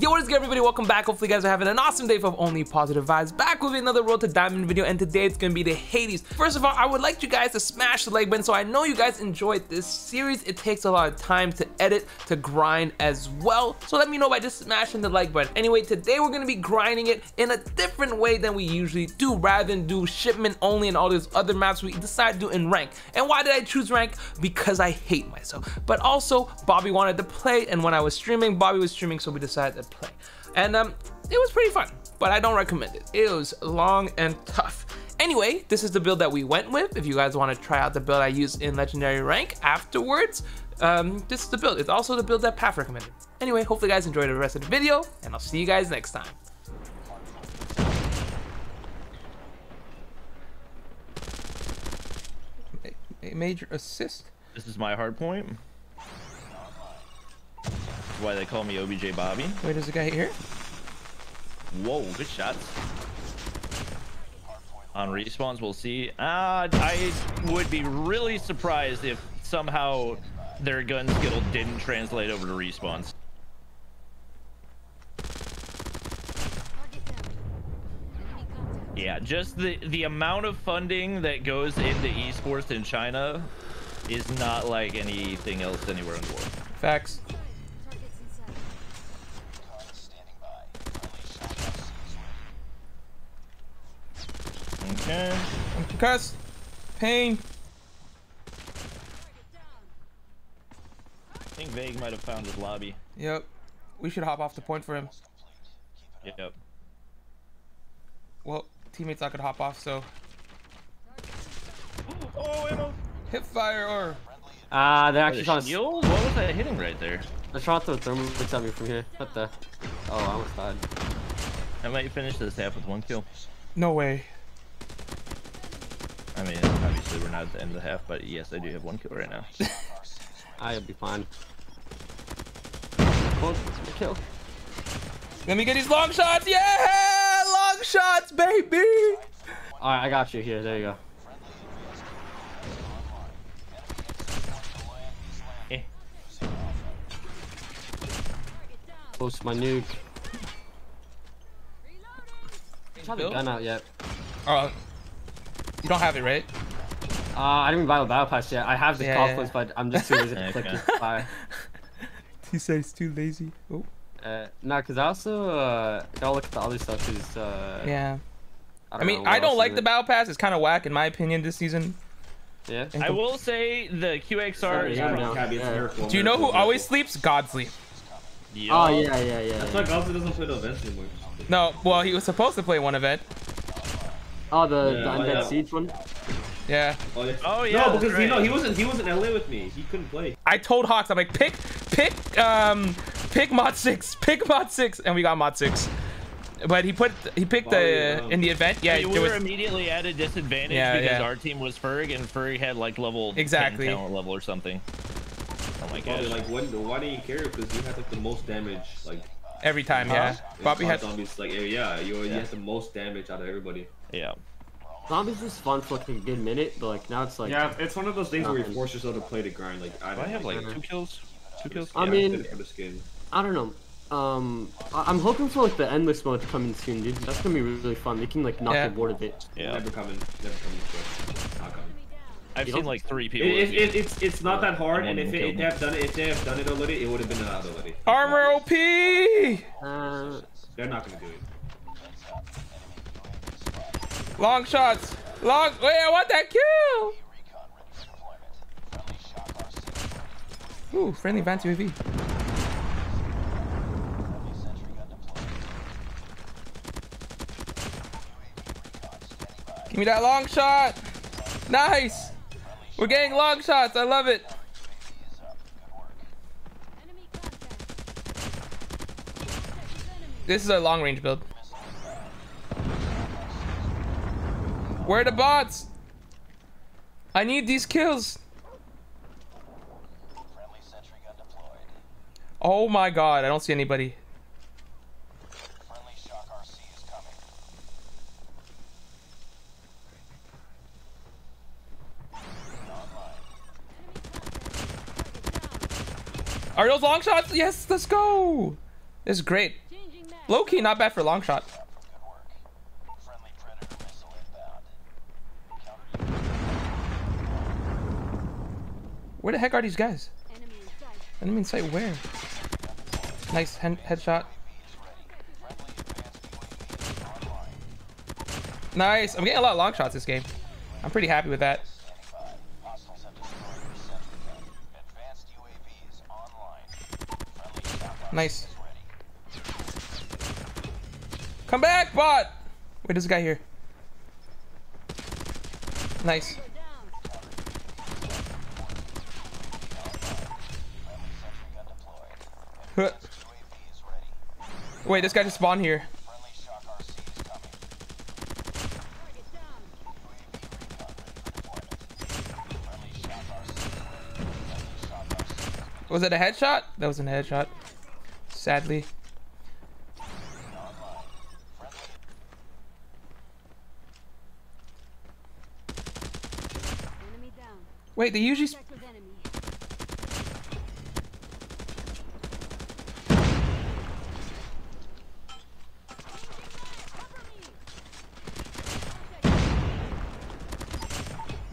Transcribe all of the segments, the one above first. Yo, what is good, everybody? Welcome back. Hopefully you guys are having an awesome day of only positive vibes. Back with another Road to Diamond video, and today it's gonna be the Hades. First of all, I would like you guys to smash the like button, so I know you guys enjoyed this series. It takes a lot of time to edit, to grind as well, so let me know by just smashing the like button. Anyway, today we're gonna be grinding it in a different way than we usually do. Rather than do shipment only and all those other maps, we decided to do in rank. And why did I choose rank? Because I hate myself. But also, Bobby wanted to play, and when I was streaming, Bobby was streaming, so we decided to play, and it was pretty fun, but I don't recommend it. It was long and tough. Anyway, this is the build that we went with. If you guys want to try out the build I used in legendary rank afterwards, this is the build. It's also the build that Path recommended. Anyway, hopefully you guys enjoyed the rest of the video, and I'll see you guys next time. Major assist. This is my hard point. Why they call me OBJ Bobby. Wait, there's a guy here. Whoa, good shots. On respawns, we'll see. I would be really surprised if somehow their gun skill didn't translate over to respawns. Yeah, just the amount of funding that goes into esports in China is not like anything else anywhere in the world. Facts. Okay. I'm concussed. Pain. I think Vague might have found his lobby. Yep. We should hop off the point for him. Yep. Well, teammates not gonna hop off, so. Oh, ammo. Hit fire or. They're actually trying to. What was that hitting right there? They're trying to throw me from here. What the? Oh, I almost died. I might finish this half with one kill. No way. I mean, obviously we're not at the end of the half, but yes, I do have one kill right now. I'll be fine. Well, kill. Let me get these long shots. Yeah, long shots, baby. All right, I got you here. There you go. Hey. Post my nuke. I haven't got the gun out yet. All right. You don't have it, right? I didn't even buy the battle pass yet. I have the conflicts, but I'm just too lazy to click it. Bye. He said he's too lazy. Oh. Nah, cause I also gotta look at the other stuff. Cause yeah. I mean, I don't like the battle pass. It's kind of whack in my opinion this season. Yeah. I will say the QXR is miracle. Do you know who always sleeps? Godsleep. Yeah. Oh yeah. That's why Godsleep doesn't play the events anymore. No, well he was supposed to play one event. Oh, the Undead Siege one? Yeah. Oh, yeah. No, because, you know, he was in LA with me. He couldn't play. I told Hawks, I'm like, pick Mod 6. Pick Mod 6. And we got Mod 6. But he picked in the event. Yeah, we were immediately at a disadvantage because our team was Ferg, and Ferg had, like, level 10 talent level or something. Oh, my gosh. Like, why do you care? Because you had, like, the most damage, like... Every time, Bobby had zombies, like, you had the most damage out of everybody. Yeah. Zombies was fun for like a good minute, but like now it's like. Yeah, it's one of those things where you force yourself to play the grind. Like I have like two kills. Yeah, I mean, I don't know. I'm hoping for like the endless mode to come in soon, dude. That's gonna be really fun. They can like not get bored of it. Yeah. Never coming. Not coming. I've seen like 3 people. It's not that hard, and if they have done it, already, it would have been another already. Armor OP. They're not gonna do it. Long shots! Wait, I want that kill! Ooh, friendly Banshee UAV. Give me that long shot! Nice! We're getting long shots, I love it! This is a long range build. Where are the bots? I need these kills. Friendly sentry gun deployed. Oh my god, I don't see anybody. Friendly shock RC is coming. Are those long shots? Yes, let's go. This is great. Low-key, not bad for long shot. Where the heck are these guys? Enemy in sight where? Nice headshot. Nice. I'm getting a lot of long shots this game. I'm pretty happy with that. Nice. Come back, bot! Wait, there's a guy here. Nice. Huh. Wait, this guy just spawned here. Was that a headshot? That was a headshot. Sadly. Wait, they usually...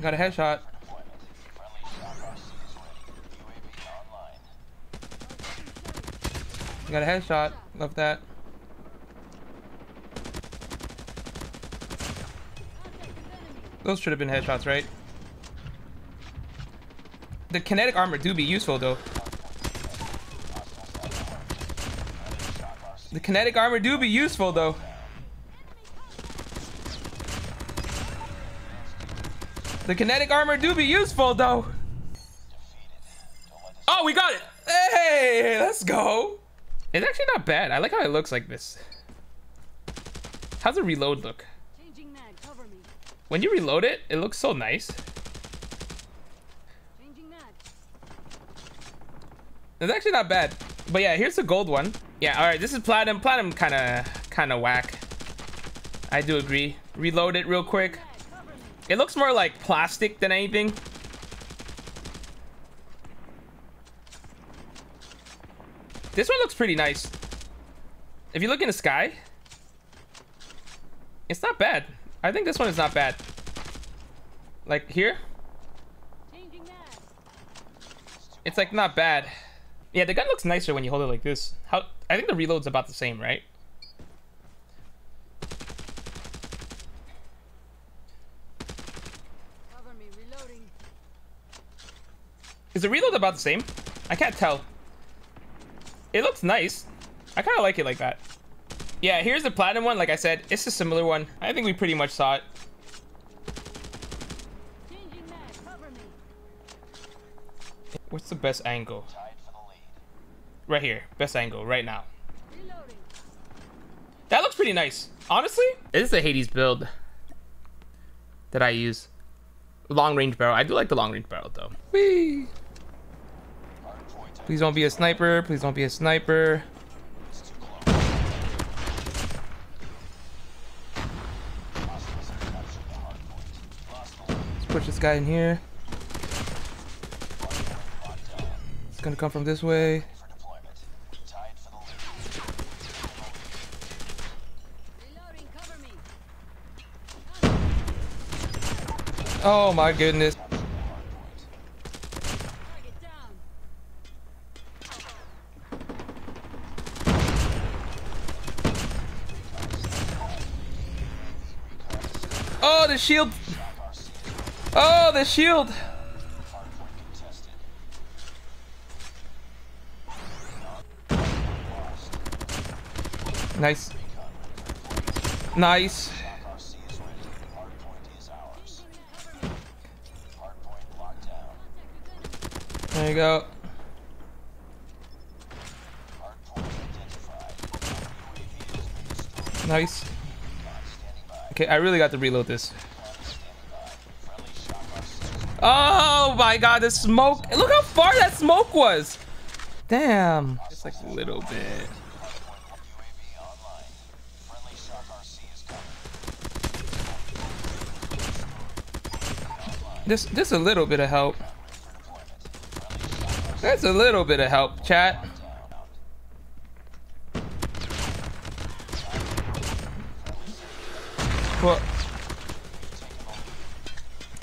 Got a headshot. Got a headshot. Love that. Those should have been headshots, right? The kinetic armor do be useful, though. The kinetic armor do be useful, though. The kinetic armor do be useful, though. Oh, we got it. Hey, let's go. It's actually not bad. I like how it looks like this. How's the reload look? When you reload it, it looks so nice. It's actually not bad. But yeah, here's the gold one. Yeah, all right, this is platinum. Platinum kind of whack. I do agree. Reload it real quick. It looks more like plastic than anything. This one looks pretty nice. If you look in the sky, it's not bad. I think this one is not bad. Like here, it's like not bad. Yeah, the gun looks nicer when you hold it like this. How? I think the reload's about the same, right? Is the reload about the same? I can't tell. It looks nice. I kind of like it like that. Yeah, here's the platinum one. Like I said, it's a similar one. I think we pretty much saw it. What's the best angle? Right here. Best angle right now. That looks pretty nice. Honestly, this is the Hades build that I use. Long range barrel. I do like the long range barrel though. Whee! Please don't be a sniper. Please don't be a sniper. Let's push this guy in here. It's gonna come from this way. Oh my goodness. Oh, the shield. Oh, the shield. Nice. Nice. There you go. Nice. Okay, I really got to reload this. Oh my god, the smoke. Look how far that smoke was. Damn. Just like a little bit. Just a little bit of help. That's a little bit of help, chat. Well,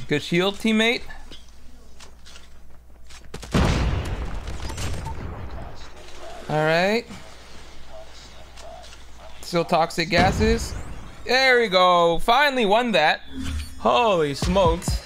good shield, teammate. All right. Still toxic gases. There we go. Finally won that. Holy smokes.